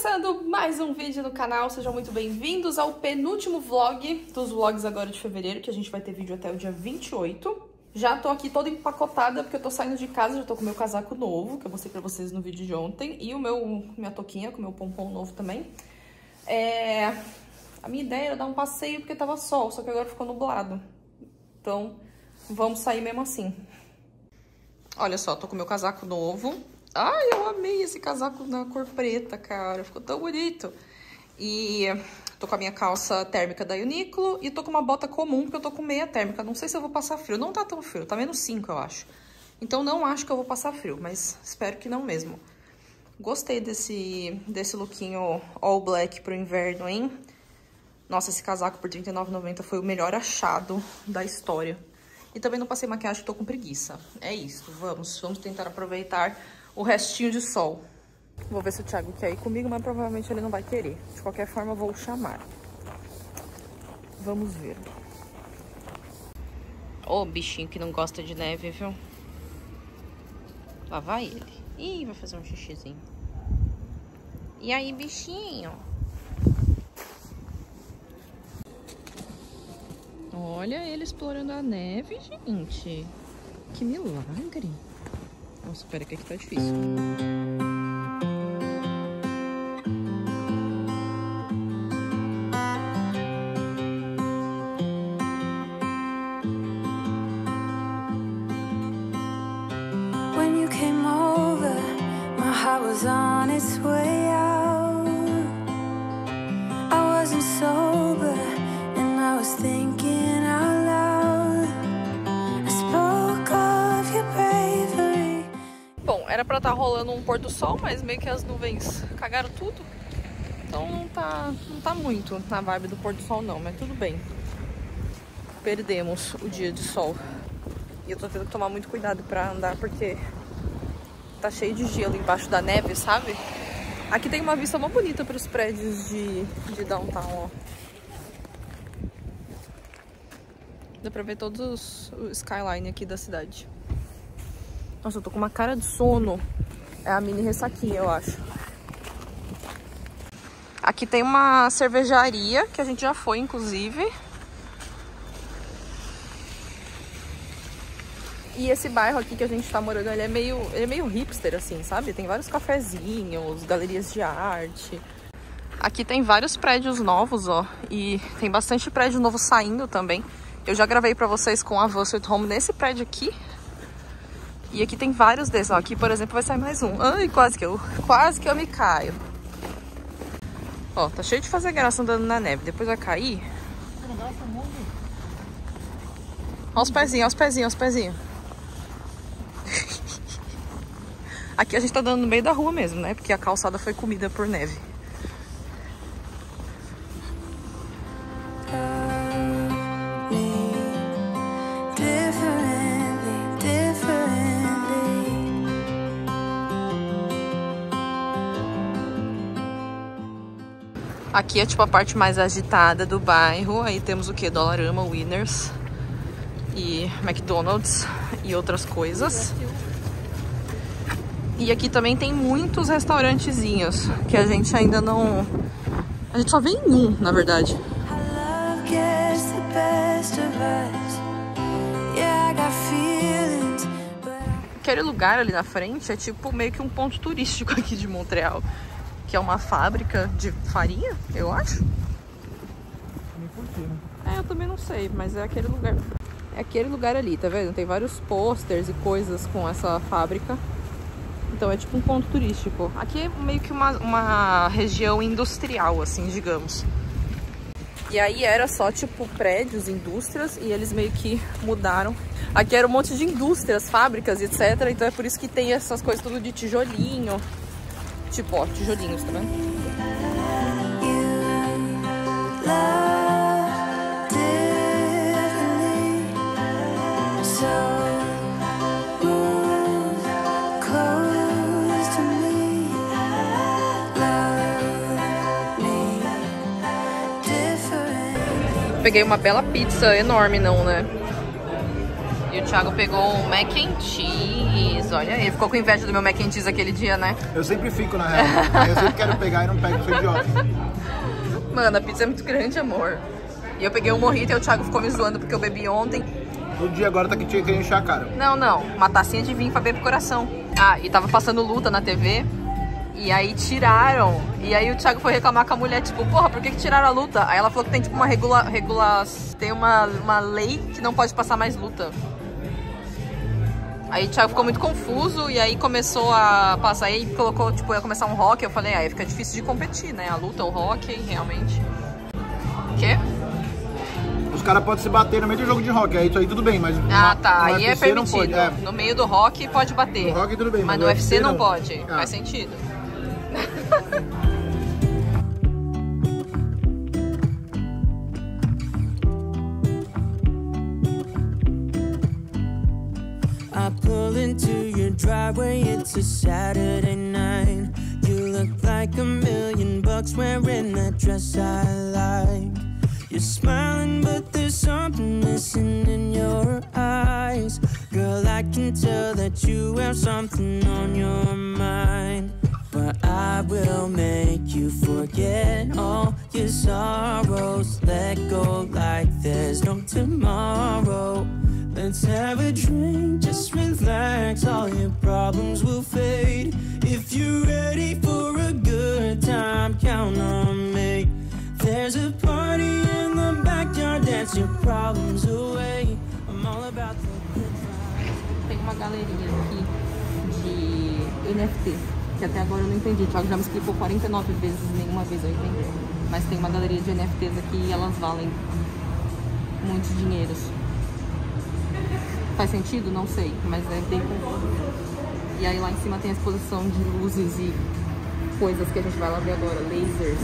Começando mais um vídeo no canal, sejam muito bem-vindos ao penúltimo vlog dos vlogs agora de fevereiro, que a gente vai ter vídeo até o dia 28. Já tô aqui toda empacotada porque eu tô saindo de casa, já tô com o meu casaco novo, que eu mostrei pra vocês no vídeo de ontem, e o minha touquinha com o meu pompom novo também. A minha ideia era dar um passeio porque tava sol, só que agora ficou nublado. Então, vamos sair mesmo assim. Olha só, tô com o meu casaco novo. Ai, eu amei esse casaco na cor preta, cara. Ficou tão bonito. E tô com a minha calça térmica da Uniclo e tô com uma bota comum, porque eu tô com meia térmica. Não sei se eu vou passar frio. Não tá tão frio, tá menos 5, eu acho. Então não acho que eu vou passar frio, mas espero que não mesmo. Gostei desse lookinho all black pro inverno, hein? Nossa, esse casaco por R$39,90 foi o melhor achado da história. E também não passei maquiagem, tô com preguiça. É isso, vamos tentar aproveitar o restinho de sol. Vou ver se o Thiago quer ir comigo, mas provavelmente ele não vai querer. De qualquer forma, eu vou chamar. Vamos ver. Ô, bichinho que não gosta de neve, viu? Lá vai ele. Ih, vai fazer um xixizinho. E aí, bichinho? Olha ele explorando a neve, gente. Que milagre. Nossa, espera que aqui tá difícil. When you came over, my heart was on its way out. I wasn't sober and I was thinking out loud. I spoke of your bravery. Bom, era pra estar rolando um pôr do sol, mas meio que as nuvens cagaram tudo. Então não tá muito na vibe do pôr do sol não, mas tudo bem. Perdemos o dia de sol. E eu tô tendo que tomar muito cuidado pra andar, porque tá cheio de gelo embaixo da neve, sabe? Aqui tem uma vista mó bonita pros prédios de downtown, ó. Dá pra ver todos o skyline aqui da cidade. Nossa, eu tô com uma cara de sono. É a mini ressaquinha, eu acho. Aqui tem uma cervejaria, que a gente já foi, inclusive. E esse bairro aqui que a gente tá morando, ele é meio hipster, assim, sabe? Tem vários cafezinhos, galerias de arte. Aqui tem vários prédios novos, ó. E tem bastante prédio novo saindo também. Eu já gravei pra vocês com a Van Sweet Home nesse prédio aqui. E aqui tem vários desses, ó. Aqui, por exemplo, vai sair mais um. Ai, quase que eu me caio. Ó, tá cheio de fazer graça andando na neve. Depois vai cair. Ó os pezinhos, ó os pezinhos, ó os pezinhos. Aqui a gente tá dando no meio da rua mesmo, né? Porque a calçada foi comida por neve. Aqui é tipo a parte mais agitada do bairro. Aí temos o que? Dollarama, Winners e McDonald's e outras coisas. E aqui também tem muitos restaurantezinhos que a gente ainda não... A gente só vem em um, na verdade. Aquele lugar ali na frente é tipo meio que um ponto turístico aqui de Montreal. Que é uma fábrica de farinha, eu acho. Eu também não sei, mas é aquele lugar. É aquele lugar ali, tá vendo? Tem vários posters e coisas com essa fábrica. Então é tipo um ponto turístico. Aqui é meio que uma região industrial, assim, digamos. E aí era só, tipo, prédios, indústrias, e eles meio que mudaram. Aqui era um monte de indústrias, fábricas, etc. Então é por isso que tem essas coisas tudo de tijolinho. Tipo, ó, tijolinhos, tá vendo? Peguei uma bela pizza enorme, não, né? E o Thiago pegou um mac and cheese, olha aí. Ficou com inveja do meu mac and cheese aquele dia, né? Eu sempre fico, na real. Eu sempre quero pegar e não pego, sou idiota. Mano, a pizza é muito grande, amor. E eu peguei um mojito e o Thiago ficou me zoando porque eu bebi ontem. Todo dia agora tá que tinha que encher a cara. Não, não. Uma tacinha de vinho pra beber pro coração. Ah, e tava passando luta na TV. E aí tiraram. E aí o Thiago foi reclamar com a mulher, tipo, porra, por que tiraram a luta? Aí ela falou que tem tipo uma tem uma lei que não pode passar mais luta. Aí o Thiago ficou muito confuso e aí começou a passar e colocou, tipo, ia começar um rock. Eu falei, aí fica difícil de competir, né? A luta, o rock, realmente. O quê? Os caras podem se bater no meio do jogo de rock, aí tudo bem, mas... Ah, tá, aí é permitido. É. No meio do rock pode bater. No rock tudo bem, mas no UFC não pode, ah. Faz sentido. I pull into your driveway, it's a Saturday night. You look like $1,000,000 wearing that dress I like. You're smiling, but there's something missing in your eyes. Girl, I can tell that you have something on your mind. But I will make you forget all your sorrows. Let go like there's no tomorrow. Let's have a drink, just relax, all your problems will fade. If you're ready for a good time, count on me. There's a party in the backyard, dance your problems away. I'm all about the good vibes. Tem uma galerinha aqui de NFT. Que até agora eu não entendi, o Thiago já me explicou 49 vezes, nenhuma vez eu entendi. Mas tem uma galeria de NFTs aqui e elas valem muitos dinheiros. Faz sentido? Não sei, mas deve ter. E aí lá em cima tem a exposição de luzes e coisas que a gente vai lá ver agora, lasers.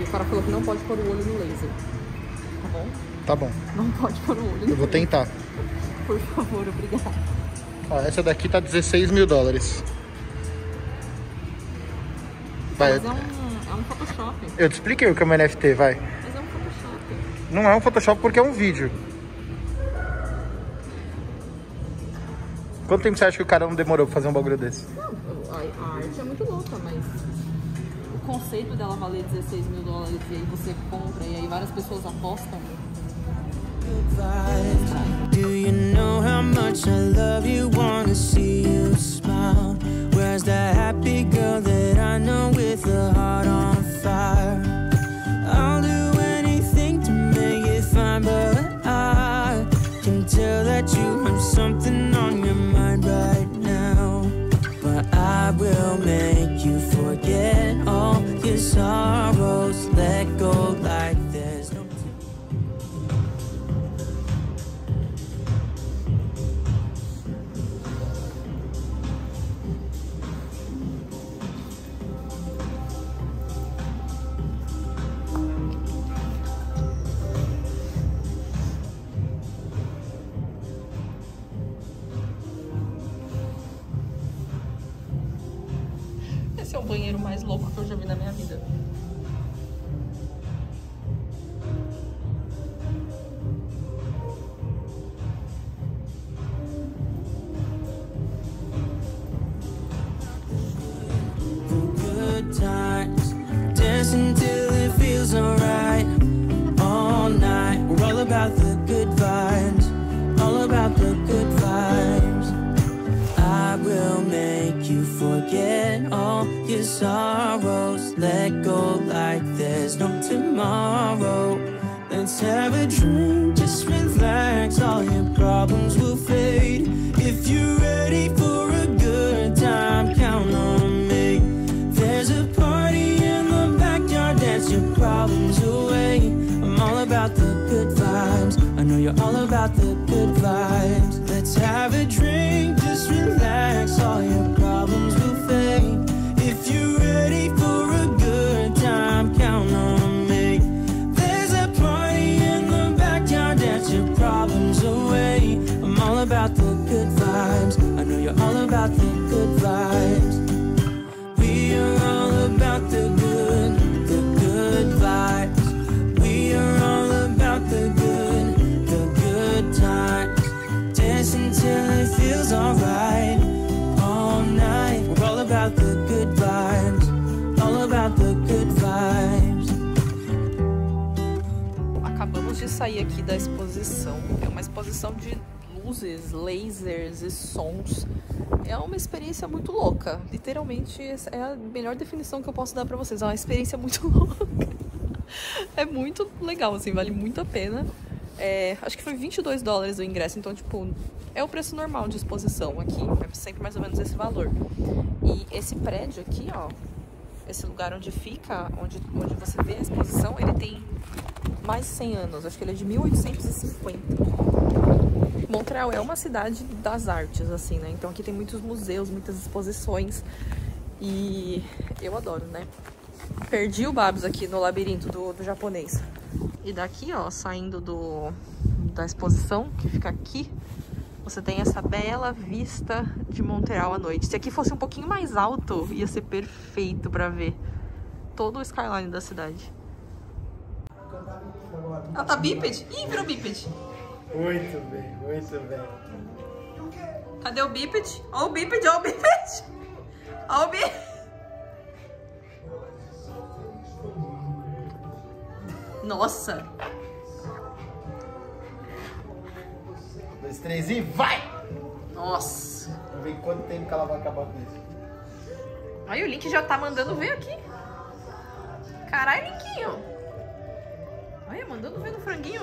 E o cara falou que não pode pôr o olho no laser. Tá bom? Tá bom. Não pode pôr o olho no laser. Eu vou tentar. Por favor, obrigada. Ó, essa daqui tá $16.000. Vai. Mas é um Photoshop. Eu te expliquei o que é um NFT, vai. Mas é um Photoshop. Não é um Photoshop porque é um vídeo. Quanto tempo você acha que o cara não demorou pra fazer um bagulho desse? Não, a arte é muito louca, mas o conceito dela valer $16.000 e aí você compra e aí várias pessoas apostam. Do you know how much I love you, wanna see you smile? Where's that happy girl that I know with a heart on fire? I'll do anything to make it fine, but I can tell that you have something on your mind right now. But I will make you forget all your sorrows, let go like there's no... Esse é o banheiro mais louco que eu já vi na minha vida. Sorrows, let go like there's no tomorrow. Let's have a drink, just relax, all your problems will fade. If you're ready for a good time, count on me. There's a party in the backyard, dance your problems away. I'm all about the good vibes, I know you're all about the good vibes. Let's have a drink, just relax, all your problems will fade. If you're ready for a good time, count on me. There's a party in the backyard, dance your problems away. I'm all about the good vibes, I know you're all about the good vibes. We are all about the good vibes. We are all about the good times. till it feels alright. All night, we're all about the good vibes. All about the good vibes. Acabamos de sair aqui da exposição. É uma exposição de luzes, lasers e sons. É uma experiência muito louca. Literalmente, é a melhor definição que eu posso dar pra vocês. É uma experiência muito louca. É muito legal, assim, vale muito a pena. É, acho que foi $22 o ingresso, então, tipo, é o preço normal de exposição aqui. É sempre mais ou menos esse valor. E esse prédio aqui, ó, esse lugar onde fica, onde você vê a exposição, ele tem mais de 100 anos. Acho que ele é de 1850. Montreal é uma cidade das artes, assim, né? Então aqui tem muitos museus, muitas exposições. E eu adoro, né? Perdi o Babs aqui no labirinto do japonês. E daqui, ó, saindo da exposição, que fica aqui, você tem essa bela vista de Montreal à noite. Se aqui fosse um pouquinho mais alto, ia ser perfeito pra ver todo o skyline da cidade. Ela tá bípede? Ih, virou bípede! Muito bem, muito bem. Cadê o bípede? Ó o bípede, ó o bípede! Ó o bípede! Nossa! 2, 3 e vai! Nossa! Vamos ver quanto tempo que ela vai acabar com isso. Aí o Link já tá mandando ver aqui. Caralho, Linkinho! Olha, mandando ver no franguinho.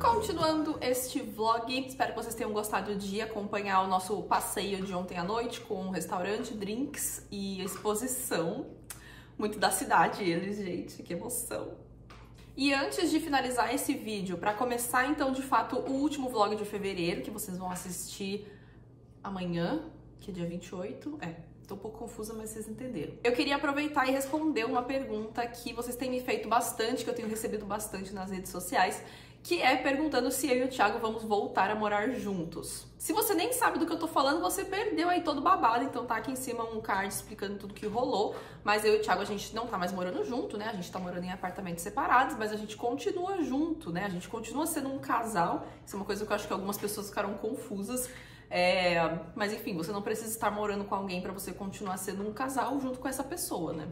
Continuando este vlog, espero que vocês tenham gostado de acompanhar o nosso passeio de ontem à noite com um restaurante, drinks e exposição. Muito da cidade eles, gente, que emoção! E antes de finalizar esse vídeo, para começar então de fato o último vlog de fevereiro, que vocês vão assistir amanhã, que é dia 28, tô um pouco confusa, mas vocês entenderam. Eu queria aproveitar e responder uma pergunta que vocês têm me feito bastante, que eu tenho recebido bastante nas redes sociais, que é perguntando se eu e o Thiago vamos voltar a morar juntos. Se você nem sabe do que eu tô falando, você perdeu aí todo babado, então tá aqui em cima um card explicando tudo que rolou, mas eu e o Thiago, a gente não tá mais morando junto, né? A gente tá morando em apartamentos separados, mas a gente continua junto, né? A gente continua sendo um casal, isso é uma coisa que eu acho que algumas pessoas ficaram confusas, mas enfim, você não precisa estar morando com alguém pra você continuar sendo um casal junto com essa pessoa, né?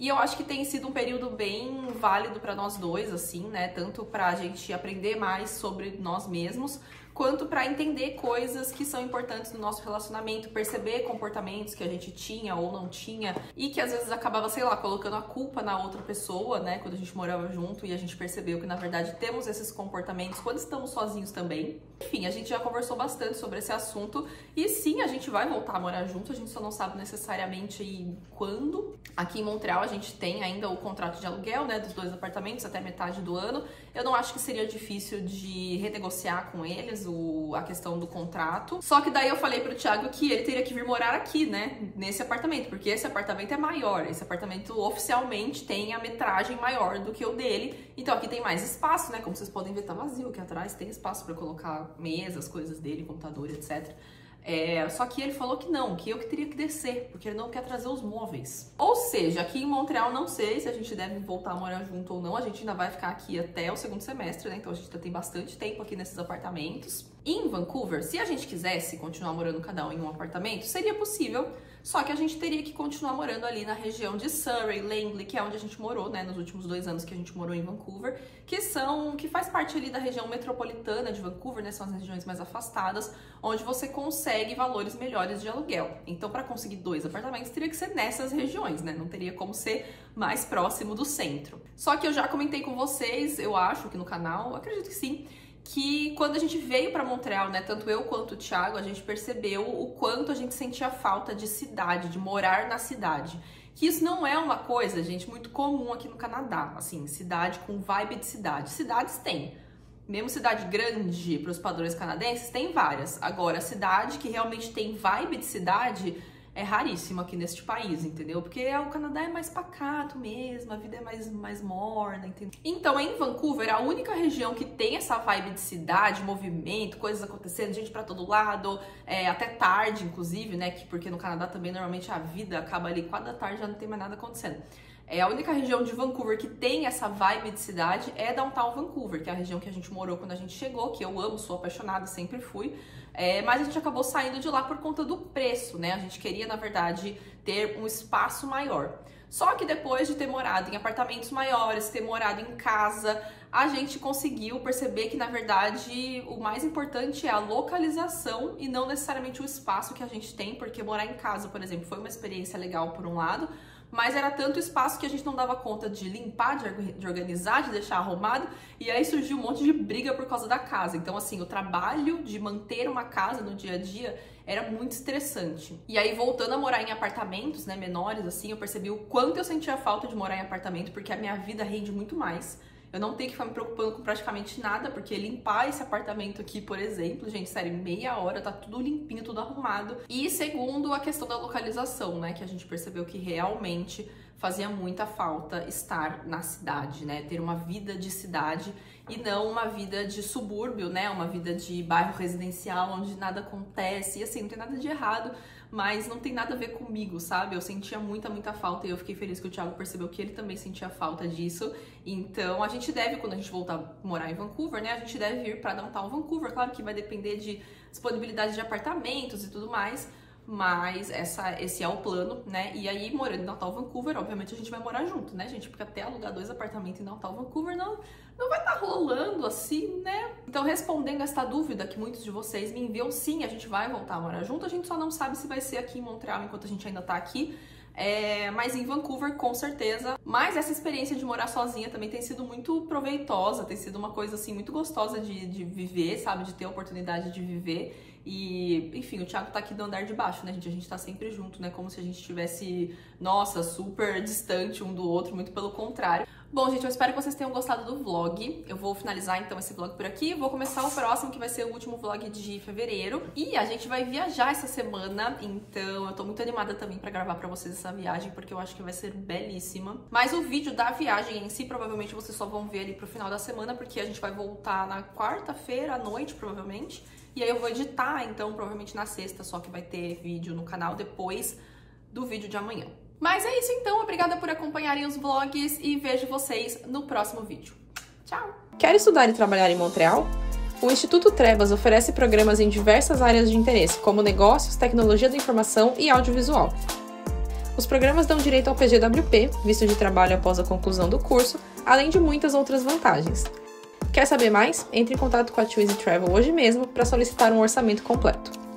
E eu acho que tem sido um período bem válido para nós dois, assim, né? Tanto pra gente aprender mais sobre nós mesmos, quanto pra entender coisas que são importantes no nosso relacionamento, perceber comportamentos que a gente tinha ou não tinha, e que às vezes acabava, sei lá, colocando a culpa na outra pessoa, né? Quando a gente morava junto e a gente percebeu que, na verdade, temos esses comportamentos quando estamos sozinhos também. Enfim, a gente já conversou bastante sobre esse assunto e sim, a gente vai voltar a morar junto, a gente só não sabe necessariamente quando. Aqui em Montreal, a gente tem ainda o contrato de aluguel, né, dos dois apartamentos até metade do ano. Eu não acho que seria difícil de renegociar com eles a questão do contrato. Só que daí eu falei pro Thiago que ele teria que vir morar aqui, né, nesse apartamento, porque esse apartamento é maior, esse apartamento oficialmente tem a metragem maior do que o dele, então aqui tem mais espaço, né, como vocês podem ver, tá vazio aqui atrás, tem espaço pra colocar mesas, coisas dele, computador, etc. Só que ele falou que não, que eu que teria que descer, porque ele não quer trazer os móveis. Ou seja, aqui em Montreal não sei se a gente deve voltar a morar junto ou não, a gente ainda vai ficar aqui até o segundo semestre, né? Então a gente ainda tem bastante tempo aqui nesses apartamentos. E em Vancouver, se a gente quisesse continuar morando cada um em um apartamento, seria possível, só que a gente teria que continuar morando ali na região de Surrey, Langley, que é onde a gente morou, né, nos últimos 2 anos que a gente morou em Vancouver, que faz parte ali da região metropolitana de Vancouver, né, são as regiões mais afastadas, onde você consegue valores melhores de aluguel. Então, para conseguir 2 apartamentos, teria que ser nessas regiões, né, não teria como ser mais próximo do centro. Só que eu já comentei com vocês, eu acho que no canal, acredito que sim, que quando a gente veio para Montreal, né, tanto eu quanto o Thiago, a gente percebeu o quanto a gente sentia falta de cidade, de morar na cidade. Que isso não é uma coisa, gente, muito comum aqui no Canadá, assim, cidade com vibe de cidade. Cidades tem, mesmo cidade grande para os padrões canadenses, tem várias. Agora, a cidade que realmente tem vibe de cidade é raríssimo aqui neste país, entendeu? Porque o Canadá é mais pacato mesmo, a vida é mais morna, entendeu? Então, em Vancouver, a única região que tem essa vibe de cidade, movimento, coisas acontecendo, gente pra todo lado, até tarde, inclusive, né? Porque no Canadá também, normalmente, a vida acaba ali 4 da tarde, já não tem mais nada acontecendo. É, a única região de Vancouver que tem essa vibe de cidade é Downtown Vancouver, que é a região que a gente morou quando a gente chegou, que eu amo, sou apaixonada, sempre fui. Mas a gente acabou saindo de lá por conta do preço, né? A gente queria, na verdade, ter um espaço maior. Só que depois de ter morado em apartamentos maiores, ter morado em casa, a gente conseguiu perceber que, na verdade, o mais importante é a localização e não necessariamente o espaço que a gente tem, porque morar em casa, por exemplo, foi uma experiência legal por um lado, mas era tanto espaço que a gente não dava conta de limpar, de organizar, de deixar arrumado, e aí surgiu um monte de briga por causa da casa. Então, assim, o trabalho de manter uma casa no dia a dia era muito estressante. E aí, voltando a morar em apartamentos, né, menores, assim, eu percebi o quanto eu sentia falta de morar em apartamento, porque a minha vida rende muito mais. Eu não tenho que ficar me preocupando com praticamente nada, porque limpar esse apartamento aqui, por exemplo, gente, sério, meia hora, tá tudo limpinho, tudo arrumado. E segundo, a questão da localização, né, que a gente percebeu que realmente fazia muita falta estar na cidade, né, ter uma vida de cidade e não uma vida de subúrbio, né, uma vida de bairro residencial onde nada acontece, e assim, não tem nada de errado, mas não tem nada a ver comigo, sabe? Eu sentia muita falta e eu fiquei feliz que o Thiago percebeu que ele também sentia falta disso. Então, a gente deve, quando a gente voltar a morar em Vancouver, né, a gente deve ir pra Downtown Vancouver, claro que vai depender de disponibilidade de apartamentos e tudo mais, mas esse é o plano, né? E aí, morando em Downtown Vancouver, obviamente a gente vai morar junto, né, gente? Porque até alugar 2 apartamentos em Downtown Vancouver não vai estar rolando assim, né? Então, respondendo esta dúvida que muitos de vocês me enviam, sim, a gente vai voltar a morar junto, a gente só não sabe se vai ser aqui em Montreal enquanto a gente ainda tá aqui, mas em Vancouver, com certeza. Mas essa experiência de morar sozinha também tem sido muito proveitosa, tem sido uma coisa, assim, muito gostosa de viver, sabe? De ter a oportunidade de viver. E, enfim, o Thiago tá aqui do andar de baixo, né, gente? A gente tá sempre junto, né? Como se a gente estivesse, nossa, super distante um do outro, muito pelo contrário. Bom, gente, eu espero que vocês tenham gostado do vlog. Eu vou finalizar, então, esse vlog por aqui. Vou começar o próximo, que vai ser o último vlog de fevereiro. E a gente vai viajar essa semana, então eu tô muito animada também pra gravar pra vocês essa viagem, porque eu acho que vai ser belíssima. Mas o vídeo da viagem em si, provavelmente, vocês só vão ver ali pro final da semana, porque a gente vai voltar na quarta-feira à noite, provavelmente. E aí eu vou editar, então, provavelmente na sexta, só que vai ter vídeo no canal depois do vídeo de amanhã. Mas é isso, então. Obrigada por acompanharem os vlogs e vejo vocês no próximo vídeo. Tchau! Quer estudar e trabalhar em Montreal? O Instituto Trevas oferece programas em diversas áreas de interesse, como negócios, tecnologia da informação e audiovisual. Os programas dão direito ao PGWP, visto de trabalho após a conclusão do curso, além de muitas outras vantagens. Quer saber mais? Entre em contato com a Choose Travel hoje mesmo para solicitar um orçamento completo.